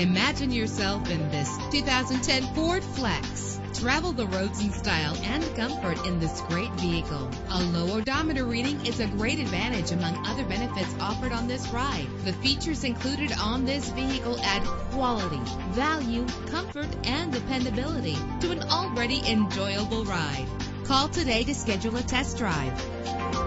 Imagine yourself in this 2010 Ford Flex. Travel the roads in style and comfort in this great vehicle. A low odometer reading is a great advantage among other benefits offered on this ride. The features included on this vehicle add quality, value, comfort, and dependability to an already enjoyable ride. Call today to schedule a test drive.